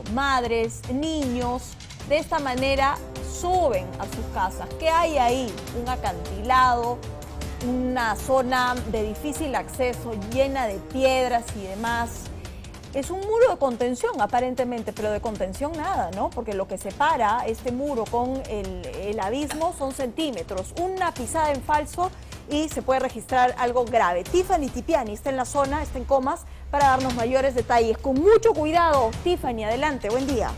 apoyo, madres, niños, de esta manera suben a sus casas. ¿Qué hay ahí? Un acantilado, una zona de difícil acceso, llena de piedras y demás. Es un muro de contención aparentemente, pero de contención nada, ¿no? Porque lo que separa este muro con el abismo son centímetros. Una pisada en falso y se puede registrar algo grave. Tiffany Tipiani está en la zona, está en Comas, para darnos mayores detalles. Con mucho cuidado, Tiffany, adelante, buen día.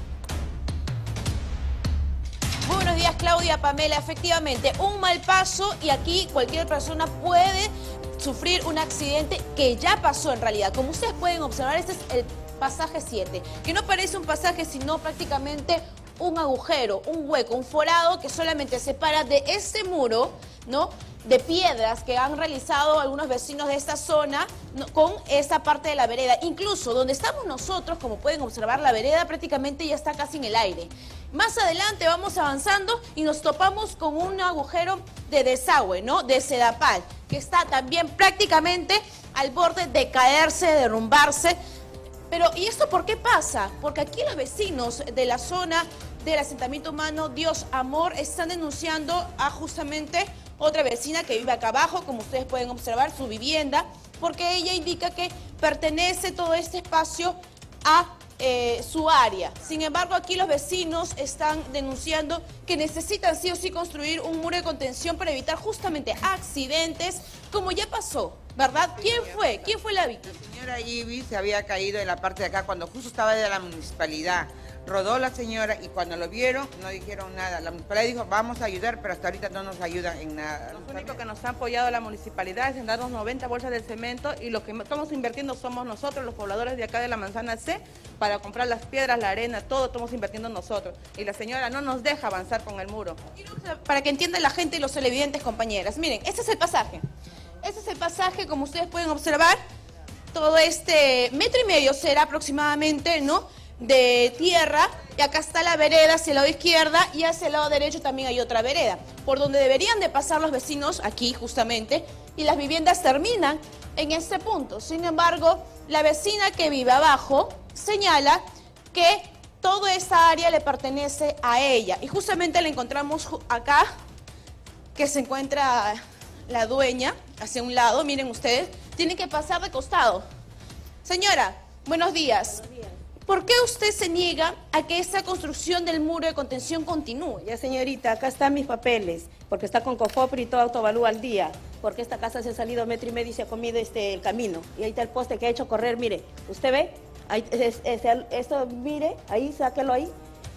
Buenos días, Claudia, Pamela. Efectivamente, un mal paso y aquí cualquier persona puede sufrir un accidente que ya pasó en realidad. Como ustedes pueden observar, este es el pasaje 7, que no parece un pasaje, sino prácticamente un agujero, un hueco, un forado que solamente separa de ese muro, ¿no?, de piedras que han realizado algunos vecinos de esta zona con esta parte de la vereda. Incluso donde estamos nosotros, como pueden observar, la vereda prácticamente ya está casi en el aire. Más adelante vamos avanzando y nos topamos con un agujero de desagüe, ¿no?, de Sedapal, que está también prácticamente al borde de caerse, de derrumbarse. Pero, ¿y esto por qué pasa? Porque aquí los vecinos de la zona del asentamiento humano Dios Amor están denunciando a justamente otra vecina que vive acá abajo, como ustedes pueden observar, su vivienda, porque ella indica que pertenece todo este espacio a su área. Sin embargo, aquí los vecinos están denunciando que necesitan sí o sí construir un muro de contención para evitar justamente accidentes, como ya pasó, ¿verdad? ¿Quién fue? ¿Quién fue la víctima? La señora Ibi se había caído en la parte de acá cuando justo estaba de la municipalidad. Rodó la señora y cuando lo vieron no dijeron nada. La municipalidad dijo, vamos a ayudar, pero hasta ahorita no nos ayudan en nada. Lo único que nos ha apoyado la municipalidad es en darnos 90 bolsas de cemento y lo que estamos invirtiendo somos nosotros, los pobladores de acá de la Manzana C, para comprar las piedras, la arena, todo estamos invirtiendo nosotros. Y la señora no nos deja avanzar con el muro. Para que entienda la gente y los televidentes, compañeras, miren, este es el pasaje. Este es el pasaje, como ustedes pueden observar, todo este 1,5 metros será aproximadamente, ¿no?, de tierra, y acá está la vereda hacia el lado izquierdo y hacia el lado derecho también hay otra vereda, por donde deberían de pasar los vecinos aquí justamente, y las viviendas terminan en este punto. Sin embargo, la vecina que vive abajo señala que toda esta área le pertenece a ella, y justamente la encontramos acá, que se encuentra la dueña hacia un lado. Miren ustedes, tienen que pasar de costado. Señora, buenos días. Buenos días. ¿Por qué usted se niega a que esa construcción del muro de contención continúe? Ya, señorita, acá están mis papeles, porque está con COFOPRI y todo autovalúa al día, porque esta casa se ha salido 1,5 metros y se ha comido el camino. Y ahí está el poste que ha hecho correr, mire, ¿usted ve? Ahí, esto, mire, ahí, sáquelo ahí.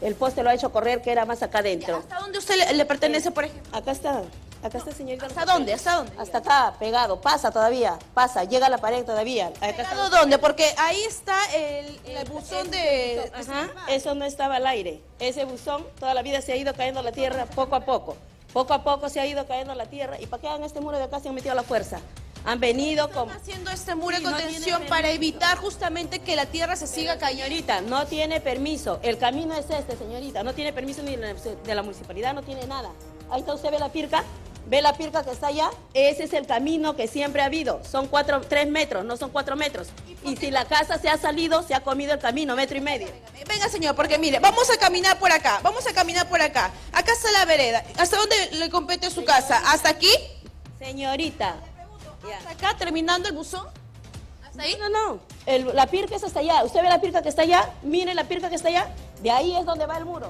El poste lo ha hecho correr, que era más acá adentro. ¿Hasta dónde usted le pertenece, por ejemplo? Acá está. Acá está, señorita. ¿Hasta dónde? ¿Hasta dónde? Hasta acá, pegado. Pasa todavía. Pasa, llega a la pared todavía. Acá ¿Pegado está... dónde? Porque ahí está el buzón de... Ajá, eso no estaba al aire. Ese buzón toda la vida se ha ido cayendo la tierra poco a poco. Poco a poco se ha ido cayendo la tierra. ¿Y para qué hagan este muro de acá se han metido a la fuerza? Han venido como... Están haciendo este muro de contención para evitar justamente que la tierra se siga cayendo. Señorita, no tiene permiso. El camino es este, señorita. No tiene permiso ni de la municipalidad, no tiene nada. Ahí está, usted ve la pirca. ¿Ve la pirca que está allá? Ese es el camino que siempre ha habido. Son 3 metros, no son 4 metros. Y si la casa se ha salido, se ha comido el camino, 1,5 metros. Venga, señor, porque mire, vamos a caminar por acá, vamos a caminar por acá. Acá está la vereda. ¿Hasta dónde le compete su casa? ¿Hasta aquí? Señorita. ¿Hasta acá, terminando el buzón? ¿Hasta ahí? No, no, no. La pirca es hasta allá. ¿Usted ve la pirca que está allá? Mire la pirca que está allá. De ahí es donde va el muro.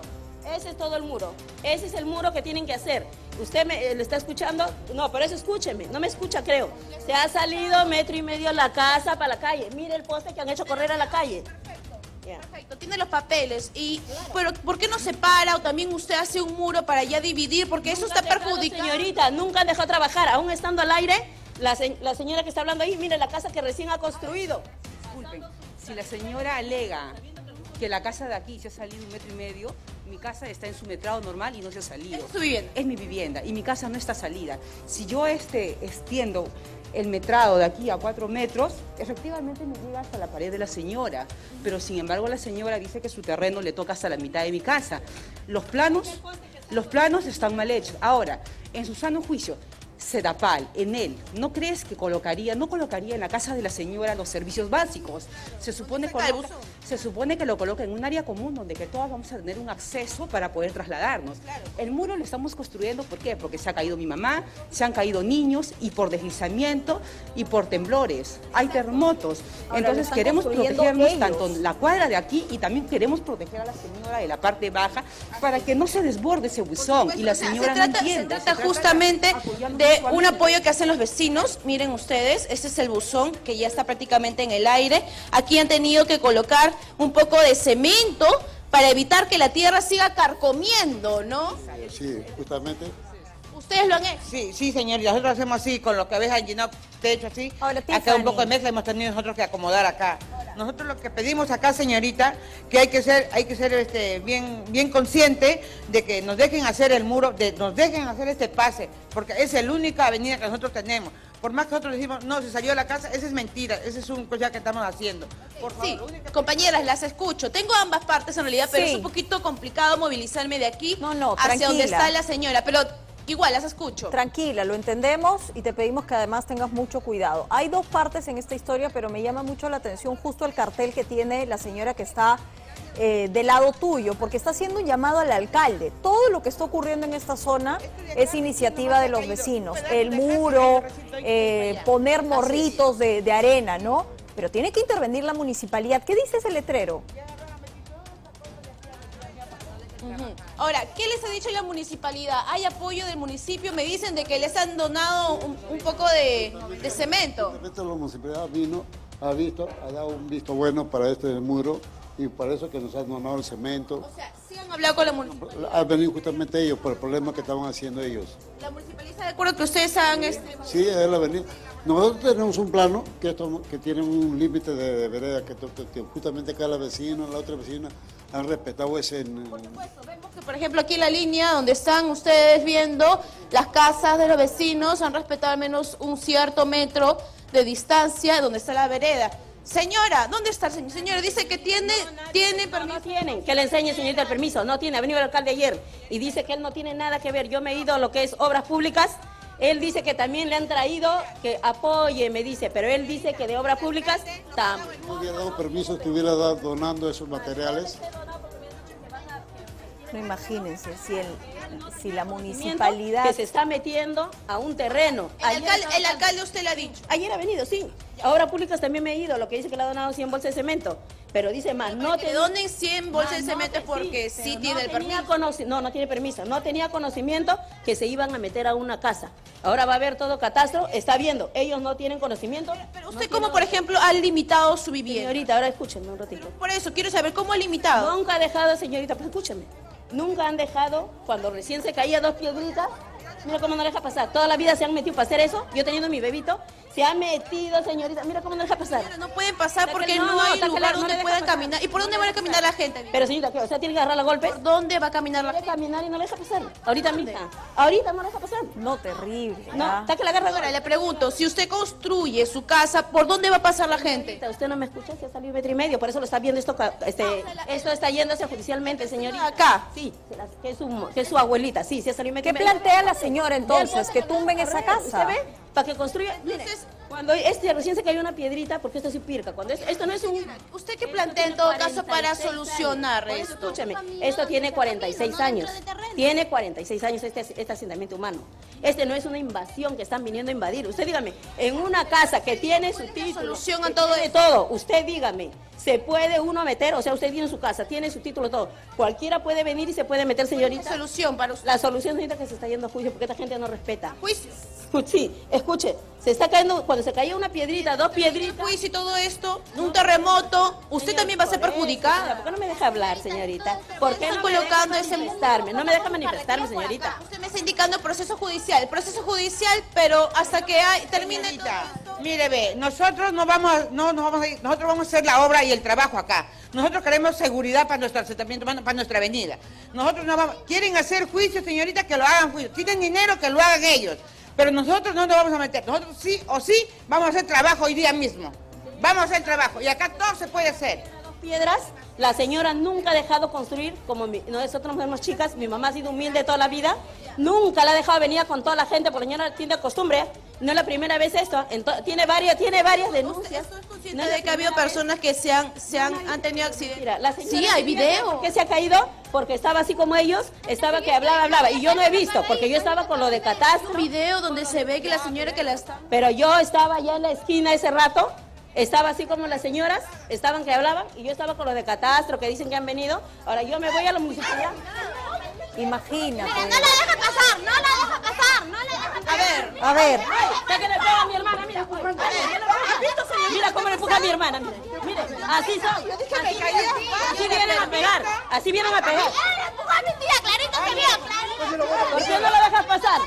Ese es todo el muro. Ese es el muro que tienen que hacer. ¿Usted le está escuchando? No, por eso escúcheme. No me escucha, creo. Se ha salido 1,5 metros la casa para la calle. Mire el poste que han hecho correr a la calle. Perfecto, yeah. Perfecto. Tiene los papeles. Y, claro. Pero ¿por qué no separa o también usted hace un muro para ya dividir? Porque nunca eso está perjudicando. Señorita, nunca dejó trabajar. Aún estando al aire, la señora que está hablando ahí, mire la casa que recién ha construido. Disculpen, si la señora alega que la casa de aquí se ha salido 1,5 metros, mi casa está en su metrado normal y no se ha salido. ¿Es tu vivienda? Es mi vivienda y mi casa no está salida. Si yo extiendo el metrado de aquí a 4 metros, efectivamente me llega hasta la pared de la señora. Pero sin embargo la señora dice que su terreno le toca hasta la mitad de mi casa. Los planos están mal hechos. Ahora, en su sano juicio, Sedapal, en él, ¿no crees que no colocaría en la casa de la señora los servicios básicos? Se supone que se supone que lo coloca en un área común donde que todos vamos a tener un acceso para poder trasladarnos. Claro. El muro lo estamos construyendo, ¿por qué? Porque se ha caído mi mamá, se han caído niños y por deslizamiento y por temblores. Hay terremotos. Ahora, entonces queremos protegernos tanto la cuadra de aquí y también queremos proteger a la señora de la parte baja para que no se desborde ese buzón y la señora no entiende. Se trata justamente de un apoyo que hacen los vecinos. Miren ustedes, este es el buzón que ya está prácticamente en el aire. Aquí han tenido que colocar un poco de cemento para evitar que la tierra siga carcomiendo, ¿no? Sí, justamente. ¿Ustedes lo han hecho? Sí, sí, señorita. Nosotros hacemos así, con los que habéis llenado techo así. Ahora, acá un poco de mezcla hemos tenido nosotros que acomodar acá. Nosotros lo que pedimos acá, señorita, que hay que ser bien consciente de que nos dejen hacer el muro, nos dejen hacer este pase, porque es la única avenida que nosotros tenemos. Por más que nosotros decimos, no, se salió de la casa, esa es mentira, ese es un cosa que estamos haciendo. Por favor, sí, compañeras, las escucho. Tengo ambas partes en realidad, pero sí, es un poquito complicado movilizarme de aquí hacia donde está la señora, pero igual las escucho. Tranquila, lo entendemos y te pedimos que además tengas mucho cuidado. Hay dos partes en esta historia, pero me llama mucho la atención justo el cartel que tiene la señora que está del lado tuyo, porque está haciendo un llamado al alcalde. Todo lo que está ocurriendo en esta zona es iniciativa de los vecinos. El muro, poner morritos de arena, ¿no? Pero tiene que intervenir la municipalidad. ¿Qué dice ese letrero? Ahora, ¿qué les ha dicho la municipalidad? ¿Hay apoyo del municipio? Me dicen de que les han donado un poco de cemento. La municipalidad vino, ha dado un visto bueno para este muro y para eso que nos han donado el cemento. O sea, ¿sí han hablado con la municipalidad? Han venido justamente ellos por el problema que estaban haciendo ellos. ¿La municipalidad está de acuerdo que ustedes hagan este? Sí, él ha venido. Nosotros tenemos un plano que tiene un límite de vereda que justamente cada vecino, la otra vecina han respetado ese. Por supuesto, vemos que por ejemplo aquí en la línea donde están ustedes viendo las casas de los vecinos han respetado al menos un cierto metro de distancia donde está la vereda. Señora, ¿dónde está el señor? Señora, dice que tiene permiso. No tienen, que le enseñe, señorita, el permiso. No tiene, ha venido el alcalde ayer y dice que él no tiene nada que ver. Yo me he ido a lo que es obras públicas. Él dice que también le han traído, que apoye, me dice, pero él dice que de obras públicas también. No hubiera dado permiso, estuviera donando esos materiales. No, imagínense, si la municipalidad... Que se está metiendo a un terreno. El alcalde usted le ha dicho. Ayer ha venido, sí. Ahora públicas también me he ido, lo que dice que le ha donado 100 bolsas de cemento. Pero dice más, no te donen 100 bolsas de cemento porque sí tiene el permiso. No tiene permiso, no tenía conocimiento que se iban a meter a una casa. Ahora va a haber todo catastro, está viendo, ellos no tienen conocimiento. Pero usted como por ejemplo ha limitado su vivienda. Señorita, ahora escúchenme un ratito. Por eso, quiero saber cómo ha limitado. Nunca ha dejado, señorita, pues escúchame. Nunca han dejado, cuando recién se caía dos piedritas, mira cómo no deja pasar. Toda la vida se han metido para hacer eso. Yo teniendo mi bebito, se ha metido, señorita. Mira cómo no deja pasar. Señora, no pueden pasar porque no hay lugar donde puedan caminar. ¿Y por dónde van a caminar la gente? Pero señorita, ¿qué? O sea, tiene que agarrar la golpe. ¿Por dónde va a caminar la gente? Tiene que caminar y no la deja pasar. Ahorita misma. Ahorita no la deja pasar. No, terrible. No, está que la agarra. Ahora le pregunto, si usted construye su casa, ¿por dónde va a pasar la gente? Usted no me escucha, se ha salido 1,5 metros. Por eso lo está viendo esto. Esto está yéndose judicialmente, señorita. Acá. Sí, que es su abuelita. Sí, se ha salido 1,5 metros. ¿Qué plantea la señora entonces? Que tumben esa casa. ¿Usted ve? Para que construya. Entonces, cuando recién se cayó una piedrita, porque esto es pirca. Cuando esto no es un... ¿Usted qué plantea en todo caso para solucionar esto? Escúchame, esto tiene 46 años. Tiene 46 años este asentamiento humano. Este no es una invasión que están viniendo a invadir. Usted dígame, en una casa que tiene su título... solución a todo de todo. Usted dígame, ¿se puede uno meter? O sea, usted tiene su casa, tiene su título, todo. Cualquiera puede venir y se puede meter, señorita. ¿La solución para usted? La solución, señorita, que se está yendo a juicio, porque esta gente no respeta. ¿Juicio? Sí, escuche, se está cayendo, cuando se cayó una piedrita, dos piedritas. Juicio y todo esto, un terremoto, usted también va a ser perjudicada. ¿Por qué no me deja hablar, señorita? ¿Por qué está colocando ese manifestarme? No me deja manifestarme, señorita. Usted me está indicando proceso judicial, pero hasta que termine todo esto. Mire, ve, nosotros nosotros vamos a hacer la obra y el trabajo acá. Nosotros queremos seguridad para nuestro asentamiento, para nuestra avenida. Nosotros no vamos, quieren hacer juicio, señorita, que lo hagan juicio. Tienen dinero, que lo hagan ellos. Pero nosotros no nos vamos a meter, nosotros sí o sí vamos a hacer trabajo hoy día mismo. Vamos a hacer trabajo y acá todo se puede hacer. Piedras, la señora nunca ha dejado construir, como nosotros somos chicas, mi mamá ha sido humilde toda la vida, nunca la ha dejado venir con toda la gente, porque la señora tiene costumbre, no es la primera vez esto, tiene varias denuncias. consciente de que ha habido personas que han tenido accidentes? Mira, la señora, sí, hay video. ¿Por qué se ha caído? Porque estaba así como ellos, estaba que hablaba. Y yo no he visto, porque yo estaba con lo de catastro. Un video donde se ve que la señora que la está... Pero yo estaba allá en la esquina ese rato, estaba así como las señoras, estaban que hablaban, y yo estaba con lo de catastro, que dicen que han venido. Ahora yo me voy a la municipalidad. Imagina. Mira, no la deja pasar, no la deja pasar, no la deja pasar. A ver. Está que le pega a mi hermana, mira. Mira cómo le empuja a mi hermana, mira. Mire, así son. Así vienen a pegar, así vienen a pegar. Ella le empujó a mi tía, clarito se vio. ¿Por qué no la dejas pasar?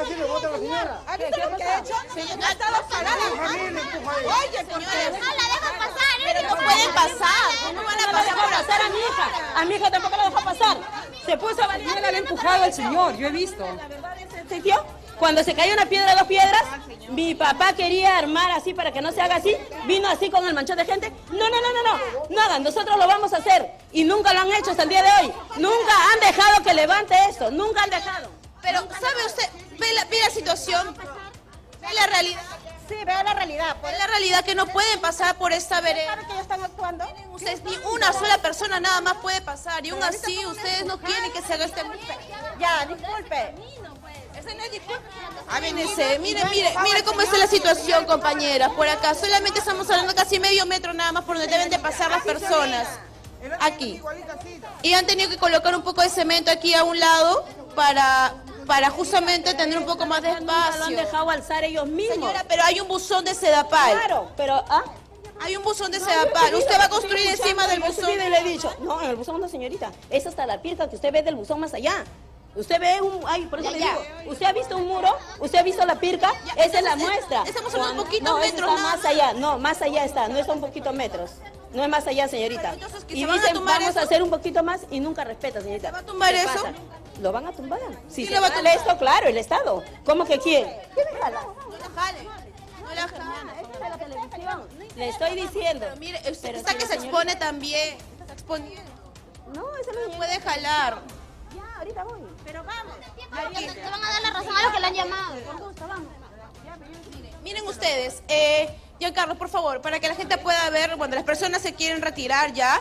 Así le vota a la señora. ¿Has visto lo que ha hecho? Señora, ha estado parada. Oye, señora, no la dejan pasar. Pero no pueden pasar. ¿Cómo van a pasar a mi hija? A mi hija tampoco la dejó pasar. Se puso a valer. Yo le he empujado al señor, yo he visto. Cuando se cayó una piedra, dos piedras, mi papá quería armar así para que no se haga así, vino así con el manchón de gente. No hagan, nosotros lo vamos a hacer. Y nunca lo han hecho hasta el día de hoy. Nunca han dejado que levante esto, nunca han dejado. Pero, ¿sabe usted? Ve la situación, ve la realidad. Sí, vea la realidad. Pues. La realidad que no pueden pasar por esta vereda. Claro que ellos están actuando. Ustedes, ni una sola persona nada más puede pasar. Y aún así, ustedes no quieren que se haga este... Ya, disculpe. Ese no es disculpe. Ávenese, mire cómo está la situación, compañeras. Por acá, solamente estamos hablando casi medio metro nada más por donde deben de pasar las personas. Aquí. Y han tenido que colocar un poco de cemento aquí a un lado para justamente tener un poco más de espacio. Lo han dejado alzar ellos mismos. Señora, pero hay un buzón de Sedapal. Claro, pero... ¿ah? Hay un buzón de Sedapal. Usted va a construir encima del buzón. Le he dicho. No, en el buzón no, señorita. Es hasta la pieza que usted ve del buzón más allá. Usted ve un... Ay, por eso le digo. ¿Usted ha visto un muro? ¿Usted ha visto la pirca? Ya, esa es la muestra. Estamos hablando un poquito metros. No, está más allá. No, más allá está. No está un poquito metros. No es más allá, señorita. Entonces, y dicen, vamos a hacer un poquito más y nunca respeta, señorita. ¿Se va a tumbar eso? Pasa. ¿Lo van a tumbar? Si se va a tumbar esto, claro, el Estado. ¿Cómo que quién? ¿Qué me jala? No la jale. No la jale. Esta es la televisión. Le estoy diciendo. Pero mire, esta que se expone también. Está exponiendo. No, esa no puede jalar. Ya, ahorita voy. Pero vamos. Te van a dar la razón a los que la han llamado. Con gusto, vamos. Miren ustedes, Giancarlo, por favor, para que la gente pueda ver, cuando las personas se quieren retirar ya,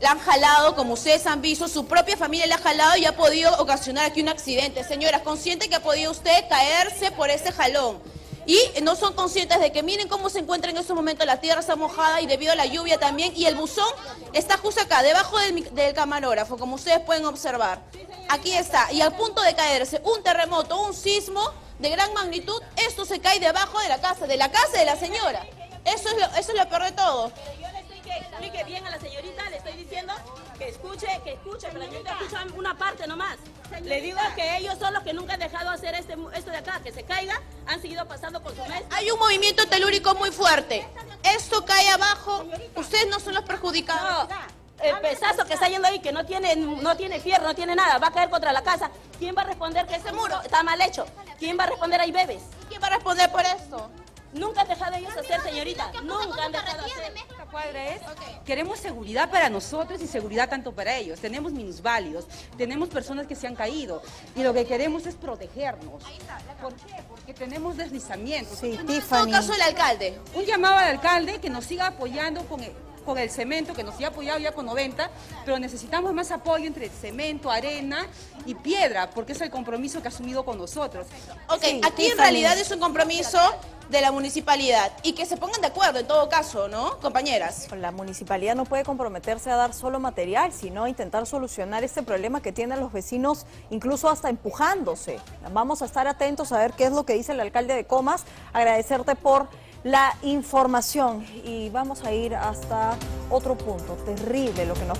la han jalado, como ustedes han visto, su propia familia la ha jalado y ha podido ocasionar aquí un accidente. Señoras, consciente que ha podido usted caerse por ese jalón. Y no son conscientes de que miren cómo se encuentra en estos momentos, la tierra está mojada y debido a la lluvia también, y el buzón está justo acá, debajo del camarógrafo, como ustedes pueden observar. Aquí está, y al punto de caerse, un terremoto, un sismo de gran magnitud, esto se cae debajo de la casa de la señora. Eso es lo peor de todo. Pero yo le estoy que explique bien a la señorita, le estoy diciendo que escuche, pero la señorita escucha una parte nomás. Señorita. Le digo que ellos son los que nunca han dejado hacer esto de acá, que se caiga, han seguido pasando con su mes. Hay un movimiento telúrico muy fuerte. Esto cae abajo, señorita. Ustedes no son los perjudicados. No. El pesazo que está yendo ahí, que no tiene fierro, no tiene nada, va a caer contra la casa. ¿Quién va a responder que ese muro está mal hecho? ¿Quién va a responder ahí, bebés? ¿Quién va a responder por esto? Nunca han dejado ellos hacer, señorita. Nunca han dejado hacer. Esta cuadra es... Queremos seguridad para nosotros y seguridad tanto para ellos. Tenemos minusválidos, tenemos personas que se han caído y lo que queremos es protegernos. ¿Por qué? Porque tenemos deslizamientos. Sí, Tiffany. En todo caso, el alcalde. Un llamado al alcalde que nos siga apoyando con el cemento, que nos había apoyado ya con 90, pero necesitamos más apoyo entre cemento, arena y piedra, porque es el compromiso que ha asumido con nosotros. Ok, sí, aquí en realidad es un compromiso de la municipalidad, y que se pongan de acuerdo en todo caso, ¿no, compañeras? La municipalidad no puede comprometerse a dar solo material, sino intentar solucionar este problema que tienen los vecinos, incluso hasta empujándose. Vamos a estar atentos a ver qué es lo que dice el alcalde de Comas. Agradecerte por la información y vamos a ir hasta otro punto terrible, lo que nos